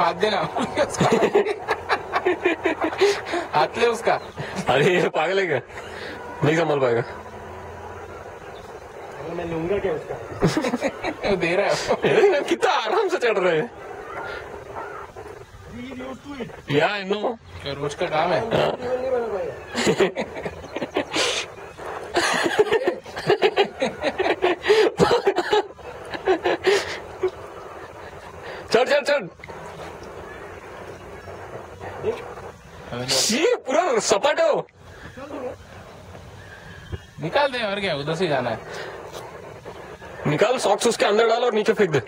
हाथ देना हाथ ले उसका। अरे ये पागल है क्या, नहीं संभाल पाएगा। मैं लूंगा क्या उसका दे रहा है कितना आराम से चढ़ रहे हैं। या आई नो रोज का काम है। चढ़ चढ़ चढ़ पूरा सपाटो निकाल दे और क्या, उधर से जाना है। निकाल सॉक्स उसके अंदर डाल और नीचे फेंक दे।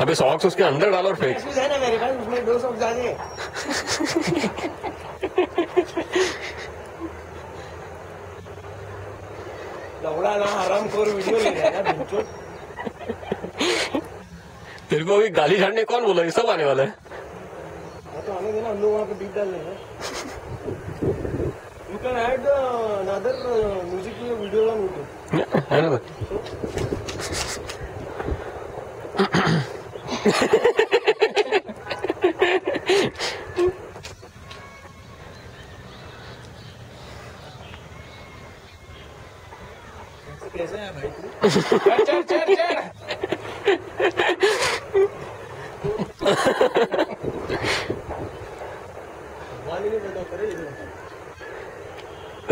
अबे सॉक्स उसके अंदर डाल और फेंक। मेरे पास उसमें 2 सॉक्स आ गए। लौड़ा ना हरामखोर वीडियो ले रहा है बिंचो। तेरे को अभी गाली झाड़ने कौन बोला, ये सब आने वाला है। तो आने देना, हम लोग वहाँ पे बीट डाल रहे हैं। You can add another music to your video on YouTube. Yeah, another. कैसे है भाई तू? चल चल चल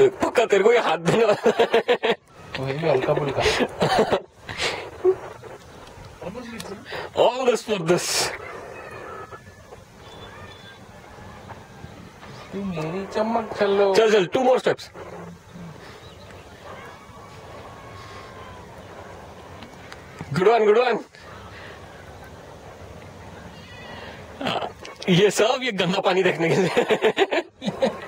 पक्का तेरे को ये हाथ देना वही हल्का फुल्का। All this for this. तू मेरी चम्मक चलो। चल चल 2 more steps. Good one, good one. ये सब ये गंदा पानी देखने के लिए